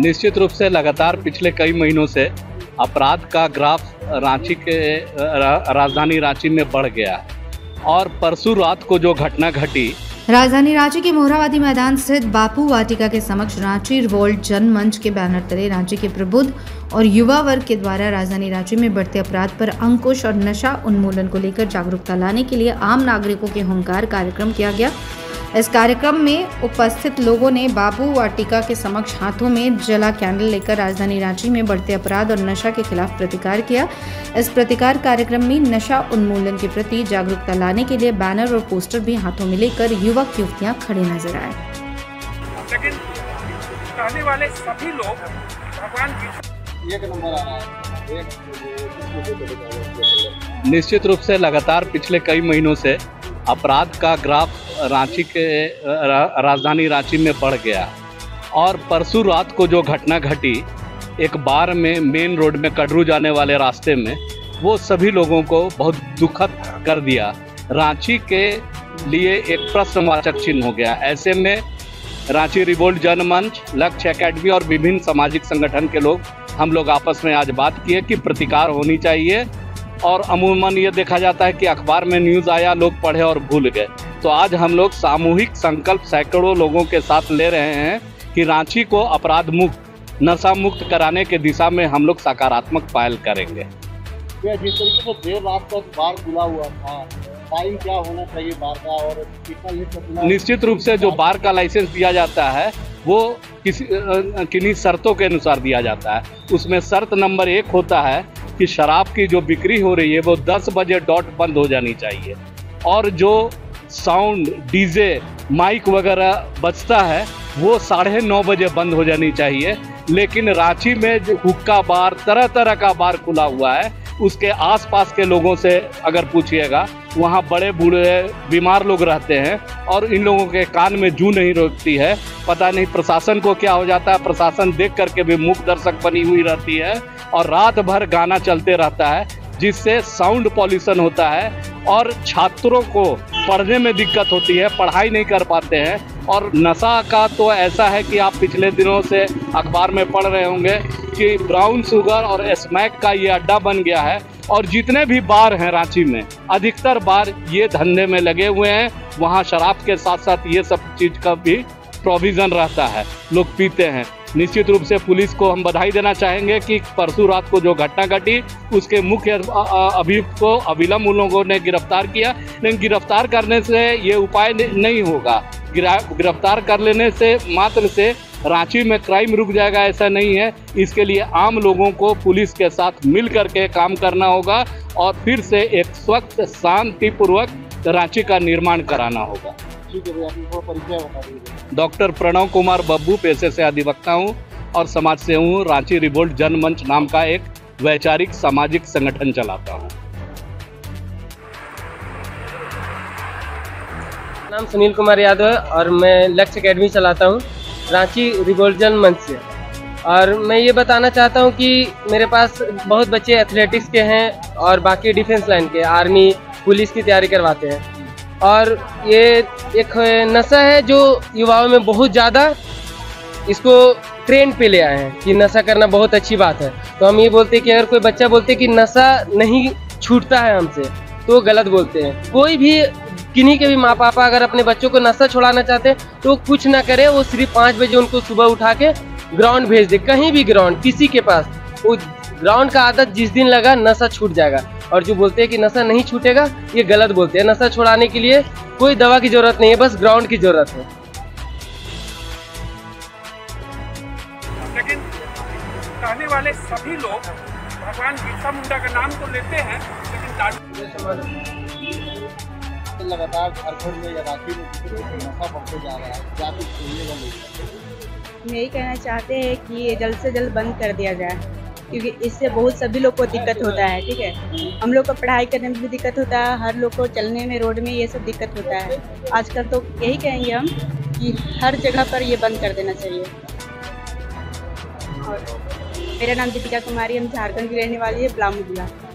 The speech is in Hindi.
निश्चित रूप से लगातार पिछले कई महीनों से अपराध का ग्राफ रांची के राजधानी रांची में बढ़ गया है और परसों रात को जो घटना घटी राजधानी रांची के मोरहाबादी मैदान स्थित बापू वाटिका के समक्ष रांची रिवॉल्ट जन मंच के बैनर तले रांची के प्रबुद्ध और युवा वर्ग के द्वारा राजधानी रांची में बढ़ते अपराध पर अंकुश और नशा उन्मूलन को लेकर जागरूकता लाने के लिए आम नागरिकों के हुंकार कार्यक्रम किया गया। इस कार्यक्रम में उपस्थित लोगों ने बापू वाटिका के समक्ष हाथों में जला कैंडल लेकर राजधानी रांची में बढ़ते अपराध और नशा के खिलाफ प्रतिकार किया। इस प्रतिकार कार्यक्रम में नशा उन्मूलन के प्रति जागरूकता लाने के लिए बैनर और पोस्टर भी हाथों में लेकर युवक युवतियां खड़े नजर आए। लेकिन आने वाले सभी लोग भगवान की निश्चित रूप से लगातार पिछले कई महीनों से अपराध का ग्राफ रांची के राजधानी रांची में बढ़ गया और परसों रात को जो घटना घटी एक बार में मेन रोड में कडरू जाने वाले रास्ते में वो सभी लोगों को बहुत दुखद कर दिया। रांची के लिए एक प्रश्नवाचक चिन्ह हो गया। ऐसे में रांची रिवॉल्ट जन मंच, लक्ष्य एकेडमी और विभिन्न सामाजिक संगठन के लोग हम आपस में आज बात किए कि प्रतिकार होनी चाहिए और अमूमन ये देखा जाता है कि अखबार में न्यूज़ आया, लोग पढ़े और भूल गए। तो आज हम लोग सामूहिक संकल्प सैकड़ों लोगों के साथ ले रहे हैं कि रांची को अपराध मुक्त, नशा मुक्त कराने के दिशा में हम लोग सकारात्मक पहल करेंगे। जिस तरीके से देर रात तक बार खुला हुआ था, टाइम क्या होना चाहिए बार का और कितना? निश्चित रूप से जो बार का लाइसेंस दिया जाता है वो किन्हीं शर्तों के अनुसार दिया जाता है। उसमें शर्त नंबर 1 होता है कि शराब की जो बिक्री हो रही है वो 10 बजे डॉट बंद हो जानी चाहिए और जो साउंड, डीजे, माइक वगैरह बजता है वो 9:30 बजे बंद हो जानी चाहिए। लेकिन रांची में जो हुक्का बार, तरह तरह का बार खुला हुआ है, उसके आसपास के लोगों से अगर पूछिएगा, वहाँ बड़े बूढ़े बीमार लोग रहते हैं और इन लोगों के कान में जू नहीं रोकती है। पता नहीं प्रशासन को क्या हो जाता है, प्रशासन देख करके भी मूक दर्शक बनी हुई रहती है और रात भर गाना चलते रहता है, जिससे साउंड पॉल्यूशन होता है और छात्रों को पढ़ने में दिक्कत होती है, पढ़ाई नहीं कर पाते हैं। और नशा का तो ऐसा है कि आप पिछले दिनों से अखबार में पढ़ रहे होंगे कि ब्राउन शुगर और स्मैक का ये अड्डा बन गया है और जितने भी बार हैं रांची में, अधिकतर बार ये धंधे में लगे हुए हैं। वहाँ शराब के साथ साथ ये सब चीज़ का भी प्रोविज़न रहता है, लोग पीते हैं। निश्चित रूप से पुलिस को हम बधाई देना चाहेंगे कि परसों रात को जो घटना घटी उसके मुख्य अभियुक्त को अविलंब उन लोगों ने गिरफ्तार किया। लेकिन गिरफ्तार करने से ये उपाय नहीं होगा। गिरफ्तार कर लेने से मात्र से रांची में क्राइम रुक जाएगा, ऐसा नहीं है। इसके लिए आम लोगों को पुलिस के साथ मिल करके काम करना होगा और फिर से एक स्वच्छ, शांतिपूर्वक रांची का निर्माण कराना होगा। डॉक्टर प्रणव कुमार बब्बू, पेशे से अधिवक्ता हूँ और समाज से हूँ। रांची रिवॉल्ट जन मंच नाम का एक वैचारिक सामाजिक संगठन चलाता हूँ। नाम सुनील कुमार यादव है और मैं लक्ष्य एकेडमी चलाता हूँ रांची रिवॉल्ट जन मंच से। और मैं ये बताना चाहता हूँ कि मेरे पास बहुत बच्चे एथलेटिक्स के हैं और बाकी डिफेंस लाइन के, आर्मी, पुलिस की तैयारी करवाते हैं। और ये एक नशा है जो युवाओं में बहुत ज़्यादा इसको ट्रेंड पे ले आए हैं कि नशा करना बहुत अच्छी बात है। तो हम ये बोलते हैं कि अगर कोई बच्चा बोलते कि नशा नहीं छूटता है हमसे, तो गलत बोलते हैं। कोई भी, किन्हीं के भी माँ पापा अगर अपने बच्चों को नशा छुड़ाना चाहते हैं तो कुछ ना करें, वो सिर्फ 5 बजे उनको सुबह उठा के ग्राउंड भेज दे, कहीं भी ग्राउंड, किसी के पास। वो ग्राउंड का आदत जिस दिन लगा, नशा छूट जाएगा। और जो बोलते हैं कि नशा नहीं छूटेगा, ये गलत बोलते हैं। नशा छुड़ाने के लिए कोई दवा की जरूरत नहीं है, बस ग्राउंड की जरूरत है। लेकिन कहने वाले सभी लोग भगवान विष्णु मुंडा का नाम तो लेते हैं, लेकिन लगातार झारखंड में या रांची में नशा बढ़ते जा रहा है, क्या कुछ सुनिएगा? हम यही कहना चाहते हैं कि ये जल्द से जल्द बंद कर दिया जाए, क्योंकि इससे बहुत सभी लोग को दिक्कत होता है। ठीक है, हम लोग को पढ़ाई करने में भी दिक्कत होता है, हर लोग को चलने में, रोड में, ये सब दिक्कत होता है आजकल। तो यही कहेंगे हम कि हर जगह पर ये बंद कर देना चाहिए। और मेरा नाम दीपिका कुमारी, हम झारखंड की रहने वाली है, ब्राउन शुगर।